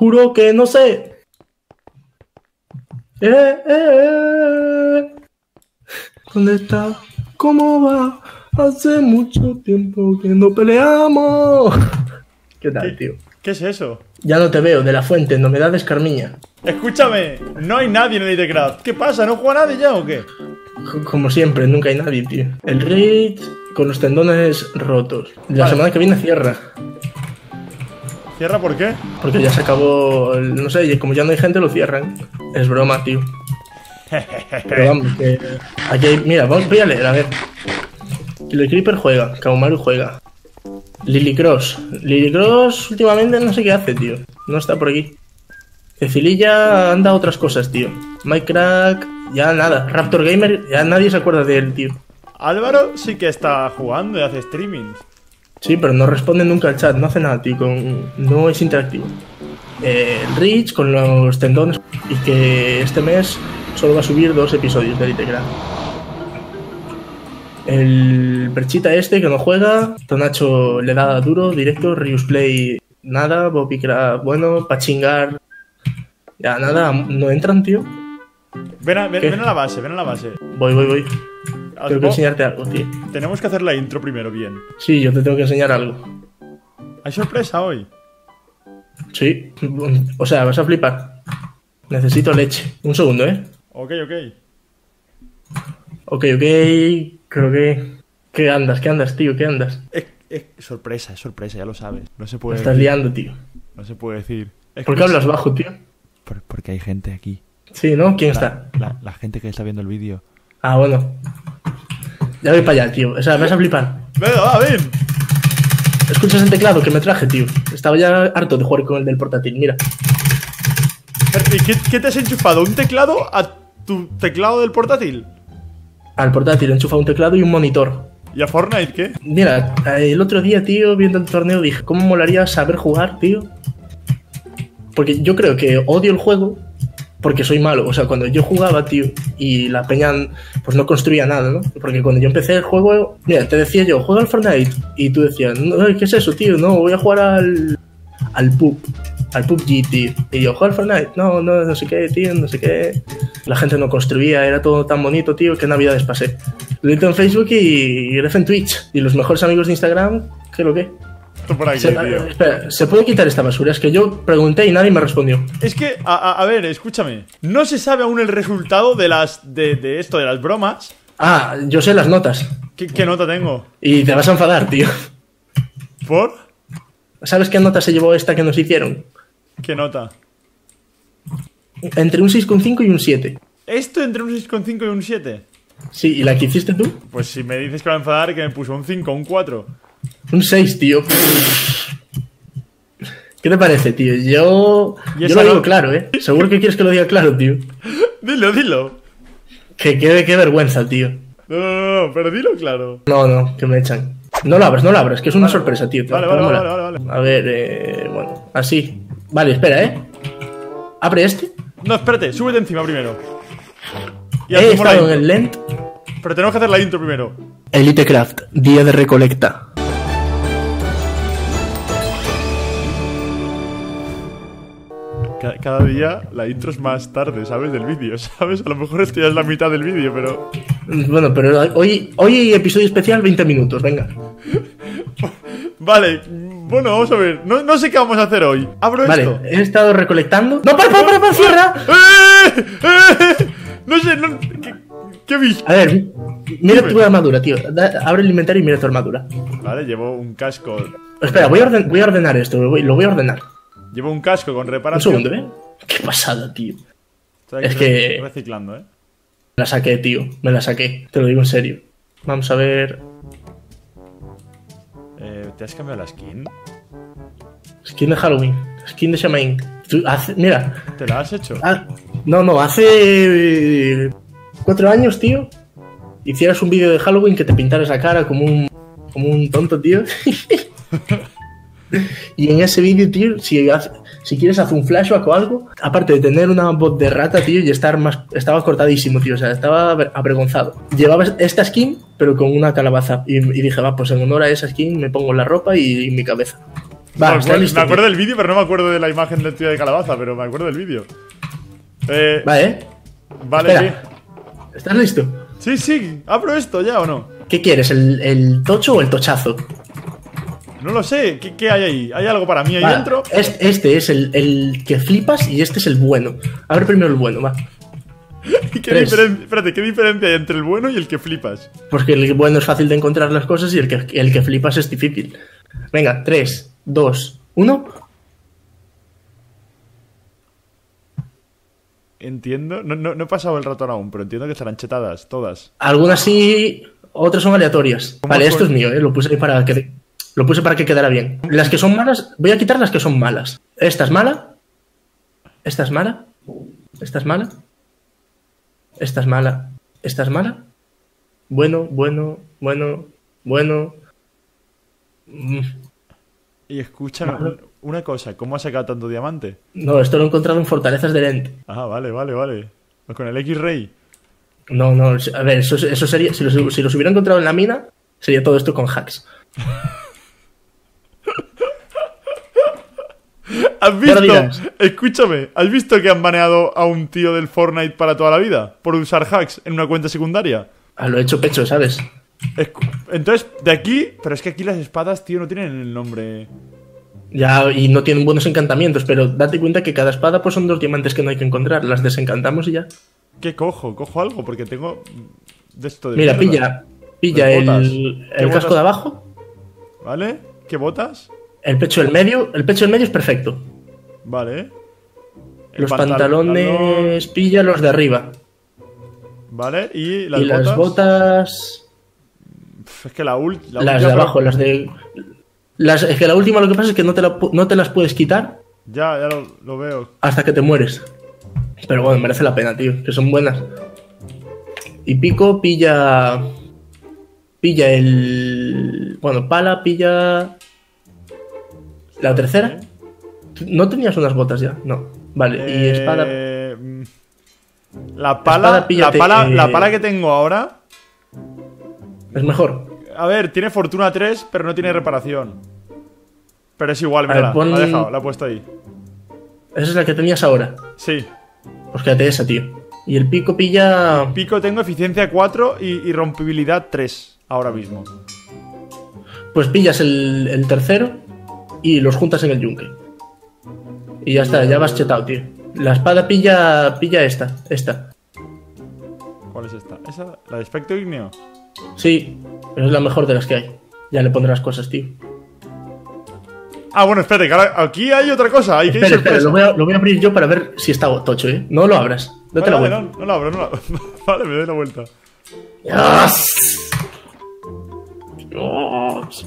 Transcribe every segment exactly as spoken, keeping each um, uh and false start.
Juro que no sé. Eh, eh, eh. ¿Dónde está? ¿Cómo va? Hace mucho tiempo que no peleamos. ¿Qué tal, tío? ¿Qué es eso? Ya no te veo, de la fuente, no me da descarmiña. Escúchame, no hay nadie en Elitecraft. ¿Qué pasa? ¿No juega nadie ya o qué? Como siempre, nunca hay nadie, tío. El Rich con los tendones rotos. La vale. semana que viene cierra. ¿Cierra por qué? Porque ya se acabó, el, no sé, como ya no hay gente, lo cierran. Es broma, tío. Pero vamos, que aquí hay... Mira, vamos, voy a leer, a ver. Killer Creeper juega, Kaumaru juega. Lily Cross. Lily Cross últimamente no sé qué hace, tío. No está por aquí. Cecilia anda a otras cosas, tío. Minecraft, ya nada. Raptor Gamer, ya nadie se acuerda de él, tío. Álvaro sí que está jugando y hace streaming. Sí, pero no responde nunca al chat, no hace nada, tío. Con... No es interactivo. Eh, Rich con los tendones. Y que este mes solo va a subir dos episodios de Litecraft. El Perchita este que no juega, Tonacho le da duro, directo, Riusplay nada, Bopicra bueno, pa' chingar, ya nada, no entran, tío. Ven a, ven, ven a la base, ven a la base. Voy, voy, voy. Tengo que enseñarte algo, tío. Tenemos que hacer la intro primero, bien. Sí, yo te tengo que enseñar algo. ¿Hay sorpresa hoy? Sí, o sea, vas a flipar. Necesito leche. Un segundo, ¿eh? Ok, ok. Ok, ok... Creo que... ¿Qué andas? ¿Qué andas, tío? ¿Qué andas? Es, es sorpresa, es sorpresa, ya lo sabes. No se puede... Me estás decir. liando, tío. No se puede decir. Es ¿Por qué hablas bajo, tío? Por, porque hay gente aquí. Sí, ¿no? ¿Quién la, está? La, la gente que está viendo el vídeo. Ah, bueno. Ya voy para allá, tío. O sea, me vas a flipar. Venga, va, ven. Escuchas el teclado que me traje, tío. Estaba ya harto de jugar con el del portátil, mira. ¿Qué, qué te has enchufado? ¿Un teclado a tu teclado del portátil? Al portátil, enchufa un teclado y un monitor. ¿Y a Fortnite qué? Mira, el otro día, tío, viendo el torneo dije, ¿cómo molaría saber jugar, tío? Porque yo creo que odio el juego porque soy malo. O sea, cuando yo jugaba, tío, y la peña pues no construía nada, ¿no? Porque cuando yo empecé el juego, mira, te decía yo, juega al Fortnite. Y tú decías, no, ¿qué es eso, tío? No, voy a jugar al... al pub. Al P U B G, tío. Y yo, joder, Fortnite, no, no, no sé qué, tío, no sé qué. La gente no construía, era todo tan bonito, tío, que navidades pasé. Lo hice en Facebook y, y gref en Twitch. Y los mejores amigos de Instagram, ¿qué lo que? Por aquí, se, tío. Espera, ¿se puede quitar esta basura? Es que yo pregunté y nadie me respondió. Es que, a, a, a ver, escúchame. No se sabe aún el resultado de las de, de esto, de las bromas. Ah, yo sé las notas. ¿Qué, qué nota tengo? Y te vas a enfadar, tío. ¿Por? ¿Sabes qué nota se llevó esta que nos hicieron? ¿Qué nota? Entre un seis coma cinco y un siete. ¿Esto entre un seis coma cinco y un siete? Sí, ¿y la que hiciste tú? Pues si me dices que va a enfadar, que me puso un cinco, un cuatro. Un seis, tío. ¿Qué te parece, tío? Yo... Yo lo digo claro, ¿eh? Seguro que quieres que lo diga claro, tío. Dilo, dilo. Que qué, qué vergüenza, tío. No, no, no, pero dilo claro. No, no, que me echan. No lo abras, no lo abras, que es una vale. sorpresa, tío. Vale, vale, vale, vale, vale. A ver, eh... bueno, así. Vale, espera, ¿eh? ¿Abre este? No, espérate, súbete encima primero. Y He estado en el lent. Pero tenemos que hacer la intro primero. Elitecraft, día de recolecta. Cada, cada día la intro es más tarde, ¿sabes? Del vídeo, ¿sabes? A lo mejor esto ya es la mitad del vídeo, pero... Bueno, pero hoy, hoy episodio especial, veinte minutos, venga. Vale, bueno, vamos a ver. No, no sé qué vamos a hacer hoy. Abro vale, esto. He estado recolectando. ¡No, para, para, para, para! ¡Cierra! ¡Eh! ¡Eh! No sé, no. ¿Qué, qué bicho? A ver, mira Dime. tu armadura, tío. Da, abre el inventario y mira tu armadura. Vale, llevo un casco. Espera, voy a, orden, voy a ordenar esto, lo voy, lo voy a ordenar. Llevo un casco con reparación. Un segundo, ¿eh? Qué pasada, tío. Estoy es que. Reciclando, ¿eh? Me la saqué, tío. Me la saqué. Te lo digo en serio. Vamos a ver. Eh, ¿Te has cambiado la skin? Skin de Halloween. Skin de Shamayne. Hace... Mira. ¿Te la has hecho? Ah, no, no. Hace... Cuatro años, tío. Hicieras un vídeo de Halloween que te pintaras la cara como un... Como un tonto, tío. Y en ese vídeo, tío, si, si quieres hacer un flashback o algo, aparte de tener una voz de rata, tío, y estar más... Estaba cortadísimo, tío, o sea, estaba avergonzado. Llevaba esta skin, pero con una calabaza. Y, y dije, va, pues en honor a esa skin me pongo la ropa y, y mi cabeza. Va, me, acuerdo, listo, me acuerdo del vídeo, pero no me acuerdo de la imagen del tío de calabaza, pero me acuerdo del vídeo. Eh, vale. Vale. Espera. ¿Estás listo? Sí, sí. ¿Abro esto ya o no? ¿Qué quieres? ¿El, el tocho o el tochazo? No lo sé. ¿Qué, qué hay ahí? ¿Hay algo para mí ahí vale. dentro? Este, este es el, el que flipas y este es el bueno. Abre primero el bueno, va. ¿Y qué diferencia, espérate, ¿qué diferencia hay entre el bueno y el que flipas? Porque el bueno es fácil de encontrar las cosas y el que, el que flipas es difícil. Venga, tres, dos, uno. Entiendo. No, no, no he pasado el ratón aún, pero entiendo que estarán chetadas todas. Algunas sí, otras son aleatorias. Vale, son? Esto es mío, ¿eh? Lo puse para que, lo puse para que quedara bien. Las que son malas, voy a quitar las que son malas. Esta es mala. Esta es mala. Esta es mala. Esta es mala. Esta es mala. Bueno, bueno, bueno, bueno. Mm. Y escucha una cosa, ¿cómo has sacado tanto diamante? No, esto lo he encontrado en fortalezas de lente. Ah, vale, vale, vale. Con el X-Ray. No, no, a ver, eso, eso sería. Si los, si los hubiera encontrado en la mina, sería todo esto con hacks. ¿Has visto? Escúchame, ¿has visto que han baneado a un tío del Fortnite para toda la vida? Por usar hacks en una cuenta secundaria. Ah, lo he hecho pecho, ¿sabes? Entonces, de aquí... Pero es que aquí las espadas, tío, no tienen el nombre... Ya, y no tienen buenos encantamientos, pero date cuenta que cada espada pues son dos diamantes que no hay que encontrar. Las desencantamos y ya. ¿Qué cojo? Cojo algo, porque tengo... de esto de Mira, mierda. pilla, pilla el, el casco de abajo. ¿Vale? ¿Qué botas? El pecho del medio, el pecho del medio es perfecto. Vale. El los pantalones, pantalones pilla los de arriba. Vale, y las y botas... las botas... Es que la última... Las de abajo, pero... las de... Las, es que la última lo que pasa es que no te, la, no te las puedes quitar. Ya, ya lo, lo veo. Hasta que te mueres. Pero bueno, merece la pena, tío, que son buenas. Y pico, pilla... Pilla el... Bueno, pala, pilla... La tercera. ¿No tenías unas botas ya? No. Vale, eh... y espada... La pala... Espada, píllate, la, pala eh... la pala que tengo ahora... Es mejor. A ver, tiene fortuna tres, pero no tiene reparación. Pero es igual, mira, pon... la ha dejado, la ha puesto ahí. Esa es la que tenías ahora. Sí. Pues quédate esa, tío. Y el pico pilla... El pico tengo eficiencia cuatro y, y rompibilidad tres ahora mismo. Pues pillas el, el tercero y los juntas en el yunque. Y ya está, ya vas chetado, tío. La espada pilla pilla esta, esta. ¿Cuál es esta? ¿Esa? ¿La de espectro ígneo? Sí, pero es la mejor de las que hay. Ya le pondré las cosas, tío. Ah, bueno, espérate, que ahora aquí hay otra cosa. Hay espera, que espera, lo voy, a, lo voy a abrir yo para ver si está tocho, ¿eh? No lo abras, date vale, la vale, vuelta. No, no lo abro, no lo abro. Vale, me doy la vuelta. ¡Dios! ¡Dios!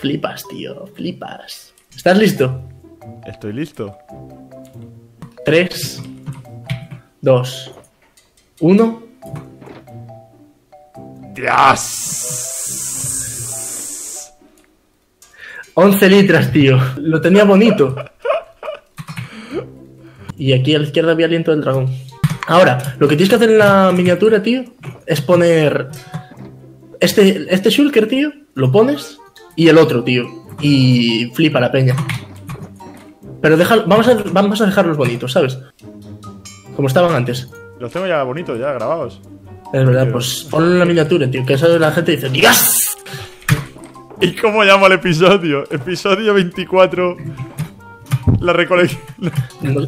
Flipas, tío, flipas. ¿Estás listo? Estoy listo. tres, dos, uno... Dios. once litras, tío. Lo tenía bonito. Y aquí a la izquierda había aliento del dragón. Ahora, lo que tienes que hacer en la miniatura, tío, es poner Este, este shulker, tío. Lo pones. Y el otro, tío. Y flipa la peña. Pero deja, vamos, a, vamos a dejarlos bonitos, ¿sabes? Como estaban antes. Los tengo ya bonitos, ya grabados. Es verdad, tío. Pues ponlo en la miniatura, tío, que eso la gente dice ¡Dios! ¿Y cómo llamo al episodio? Episodio veinticuatro. La recolección. No.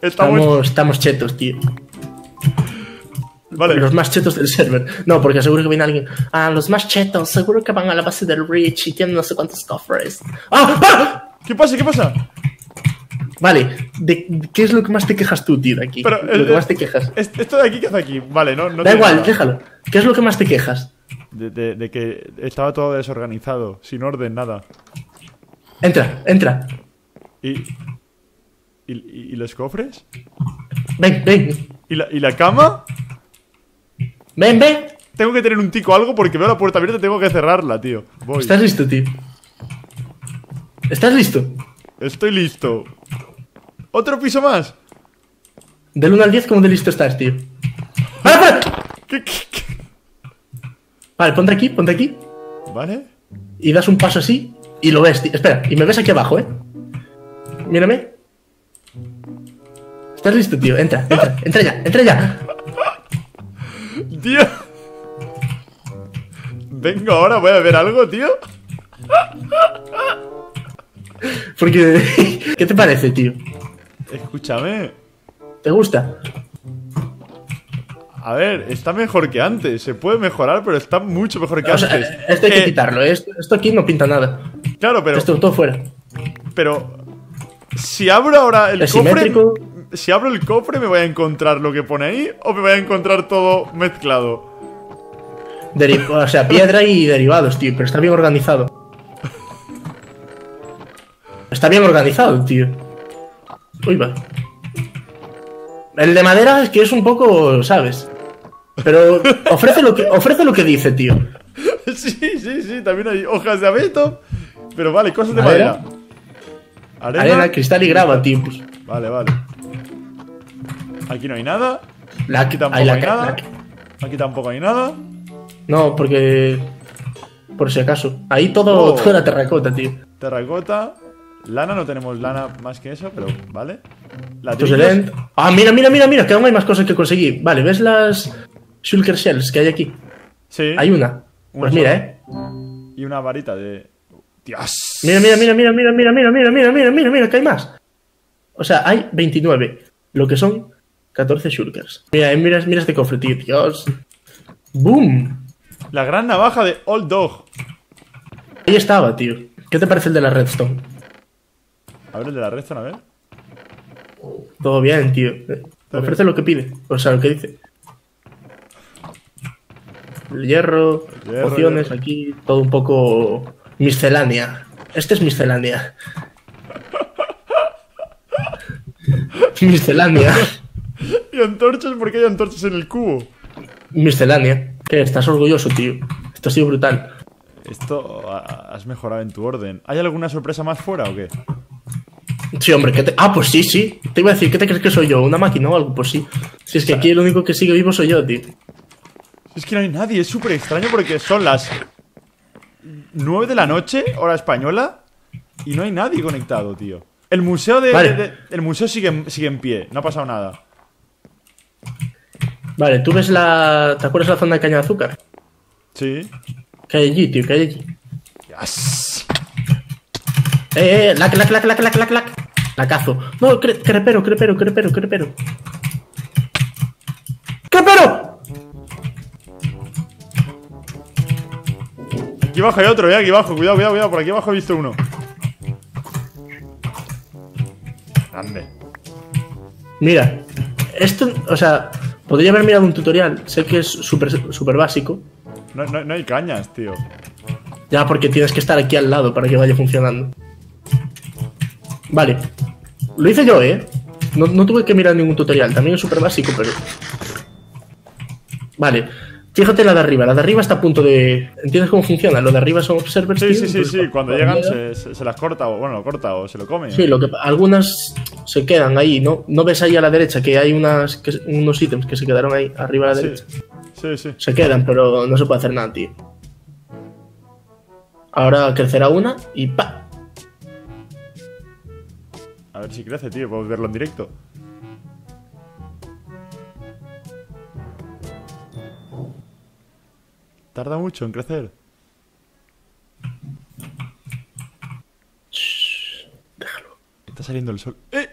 Estamos... Estamos, estamos chetos, tío. Vale. Los más chetos del server. No, porque seguro que viene alguien. Ah, los más chetos, seguro que van a la base del Rich y tienen no sé cuántos cofres. ¡Ah! ¡Ah! ¿Qué pasa? ¿Qué pasa? Vale, ¿de qué es lo que más te quejas tú, tío, de aquí? Pero, lo que eh, más te quejas. Esto de aquí, ¿qué hace aquí? Vale, no, no da igual, nada. Déjalo. ¿Qué es lo que más te quejas? De, de, de que estaba todo desorganizado, sin orden, nada. Entra, entra. ¿Y, y, y los cofres? Ven, ven. ¿Y la, y la cama? Ven, ven. Tengo que tener un tico o algo porque veo la puerta abierta y tengo que cerrarla, tío. Voy. ¿Estás listo, tío? ¿Estás listo? Estoy listo. ¿Otro piso más? Del uno al diez, ¿cómo de listo estás, tío? ¡Para, para! ¿Qué, qué, qué? Vale, ponte aquí, ponte aquí. Vale. Y das un paso así Y lo ves, tío. Espera, y me ves aquí abajo, ¿eh? Mírame. ¿Estás listo, tío? Entra, entra, entra ya, entra ya. Tío. Vengo ahora, voy a ver algo, tío. Porque... ¿Qué te parece, tío? Escúchame. ¿Te gusta? A ver, está mejor que antes. Se puede mejorar, pero está mucho mejor que o sea, antes. Esto hay eh... que quitarlo. Esto, esto aquí no pinta nada. Claro, pero... Esto todo fuera. Pero... Si abro ahora el cofre... Si abro el cofre, ¿me voy a encontrar lo que pone ahí? ¿O me voy a encontrar todo mezclado? Deriv o sea, piedra y derivados, tío. Pero está bien organizado. Está bien organizado, tío. Uy, va. El de madera es que es un poco, ¿sabes? Pero ofrece lo que, ofrece lo que dice, tío. Sí, sí, sí. También hay hojas de abeto. Pero vale, cosas de madera. madera. Arena. Arena, cristal y grava, tío. Pues. Vale, vale. Aquí no hay nada. La, aquí tampoco hay, la, hay nada. La, aquí tampoco hay nada. No, porque... Por si acaso. Ahí todo, oh. toda la terracota, tío. Terracota. Lana, no tenemos lana más que eso, pero vale. Ladrillos. Ah, mira, mira, mira, mira, que aún hay más cosas que conseguí. Vale, ¿ves las shulker shells que hay aquí? Sí. Hay una. Pues una mira, sola. eh. Y una varita de... Dios. Mira, mira, mira, mira, mira, mira, mira, mira, mira, mira, mira, mira, que hay más. O sea, hay veintinueve. Lo que son catorce shulkers. Mira, mira, mira este cofre, tío. Dios. ¡Boom! La gran navaja de Old Dog. Ahí estaba, tío. ¿Qué te parece el de la redstone? A ver, el de la redstone, a ver. Todo bien, tío. Ofrece lo que pide. O sea, lo que dice. El hierro, hierro pociones, hierro. Aquí todo un poco miscelánea. Este es miscelánea. Miscelánea. ¿Y antorchas? ¿Por qué hay antorchas en el cubo? Miscelánea. ¿Qué? Estás orgulloso, tío. Esto ha sido brutal. Esto has mejorado en tu orden. ¿Hay alguna sorpresa más fuera o qué? Sí, hombre, que te... Ah, pues sí, sí. Te iba a decir, ¿qué te crees que soy yo? ¿Una máquina o algo? Pues sí. Si es que aquí el único que sigue vivo soy yo, tío. Es que no hay nadie, es súper extraño porque son las nueve de la noche, hora española, y no hay nadie conectado, tío. El museo de... Vale. de, de el museo sigue, sigue en pie, no ha pasado nada. Vale, ¿tú ves la... ¿Te acuerdas la zona de caña de azúcar? Sí. Que hay allí, tío, que hay allí. Yes. Eh, eh, lac, lac, lac, lac, lac, lac, lac. La cazo. No, cre crepero, crepero, crepero, crepero. ¡Crepero! Aquí abajo hay otro, eh, aquí abajo. Cuidado, cuidado, cuidado. Por aquí abajo he visto uno. Grande. Mira, esto, o sea, podría haber mirado un tutorial. Sé que es súper súper básico. No, no, no hay cañas, tío. Ya, porque tienes que estar aquí al lado para que vaya funcionando. Vale, lo hice yo, ¿eh? No, no tuve que mirar ningún tutorial, también es súper básico, pero... Vale, fíjate la de arriba, la de arriba está a punto de... ¿Entiendes cómo funciona? Lo de arriba son observers. Sí, tío, sí, sí, sí, cuando, cuando llegan se, se las corta, o bueno, lo corta o se lo come. Sí, lo que algunas se quedan ahí, ¿no? ¿No ves ahí a la derecha que hay unas que, unos ítems que se quedaron ahí arriba a la derecha? Sí, sí, sí. Se quedan, pero no se puede hacer nada, tío. Ahora crecerá una y ¡pa! A ver si crece, tío. Podemos verlo en directo. Tarda mucho en crecer. Shh, déjalo. Está saliendo el sol. ¡Eh!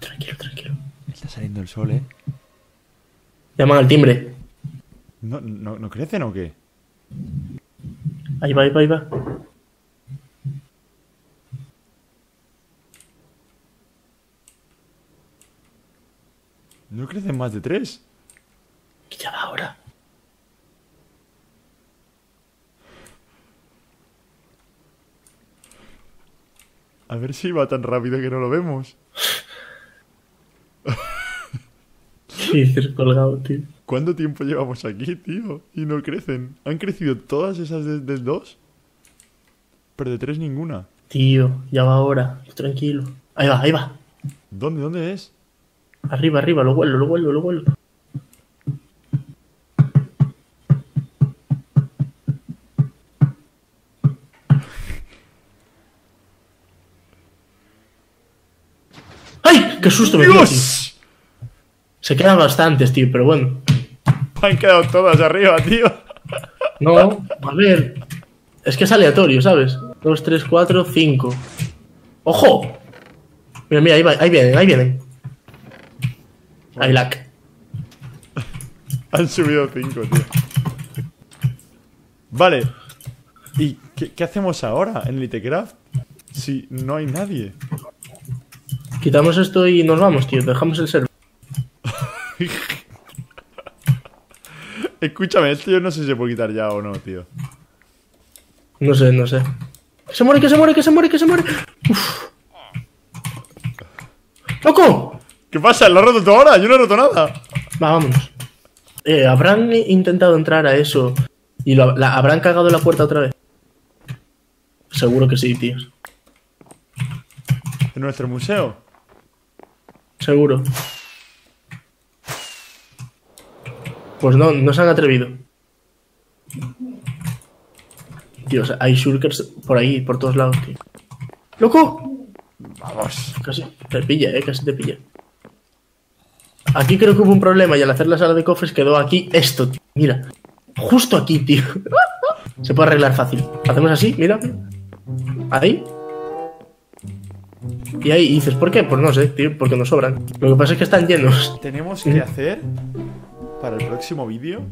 Tranquilo, tranquilo. Está saliendo el sol, ¿eh? Llaman al timbre. ¿No, no, no crecen o qué? Ahí va, ahí va, ahí va. ¿No crecen más de tres? ¿Qué ya va ahora? A ver si va tan rápido que no lo vemos. Sí, colgado, tío. ¿Cuánto tiempo llevamos aquí, tío? Y no crecen. ¿Han crecido todas esas del de dos? Pero de tres ninguna. Tío, ya va ahora. Tranquilo. Ahí va, ahí va. ¿Dónde, dónde es? Arriba, arriba, lo vuelo, lo vuelo, lo vuelo. ¡Qué susto! ¡Dios! Me dio, tío. Se quedan bastantes, tío, pero bueno. Han quedado todas arriba, tío. No, a ver. Es que es aleatorio, ¿sabes? dos, tres, cuatro, cinco. ¡Ojo! Mira, mira, ahí, va, ahí vienen, ahí vienen. Hay lag. Han subido cinco, tío. Vale. ¿Y qué, qué hacemos ahora en Litecraft? Si no hay nadie. Quitamos esto y nos vamos, tío. Dejamos el server. Escúchame, esto yo no sé si se puede quitar ya o no, tío. No sé, no sé. ¡Que se muere, que se muere, que se muere, que se muere! ¡Uf! ¡Loco! ¿Qué pasa? ¿Lo has roto tú ahora? Yo no he roto nada. Va, vámonos. Eh, ¿habrán intentado entrar a eso y lo, la, habrán cagado la puerta otra vez? Seguro que sí, tíos. ¿En nuestro museo? Seguro. Pues no, no se han atrevido. Tíos, hay shulkers por ahí, por todos lados, tío. ¡Loco! Vamos. Casi te pilla, eh, casi te pilla. Aquí creo que hubo un problema y al hacer la sala de cofres quedó aquí esto, tío. Mira, justo aquí, tío. Se puede arreglar fácil. Hacemos así, mira. Ahí. Y ahí dices, ¿por qué? Pues no sé, tío, porque nos sobran. Lo que pasa es que están llenos. Tenemos que hacer, para el próximo vídeo,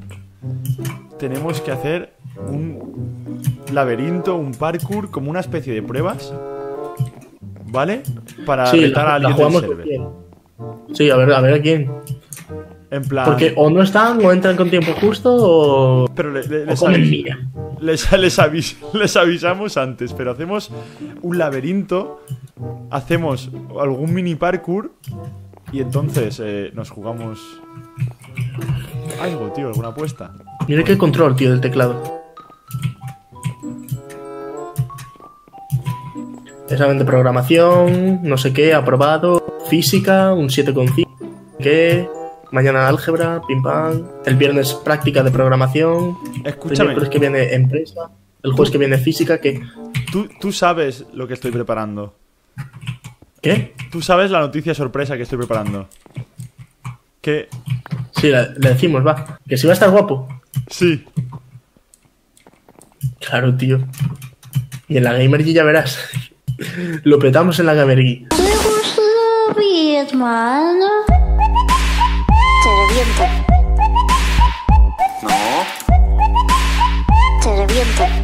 tenemos que hacer un laberinto, un parkour, como una especie de pruebas, ¿vale? Para sí, retar a alguien del server. Sí, a ver, a ver a quién. En plan... Porque o no están, o entran con tiempo justo, o... Pero le, le, o les, comen mía. Les, les, avis, les avisamos antes, pero hacemos un laberinto, hacemos algún mini parkour, y entonces eh, nos jugamos... algo, tío, alguna apuesta. Mira qué control, tío, del teclado. Examen de programación, no sé qué, aprobado. Física, un siete coma cinco. ¿Qué? Mañana álgebra, pim pam. El viernes práctica de programación. Escúchame. El jueves que viene empresa. El jueves que viene física, ¿qué? Tú, tú sabes lo que estoy preparando. ¿Qué? Tú sabes la noticia sorpresa que estoy preparando. Que... Sí, le decimos, va. Que si va a estar guapo. Sí. Claro, tío. Y en la Gamergy ya verás. Lo petamos en la Gamergy. ¿Te gusta la vida, hermano? Te reviento. No. Te reviento.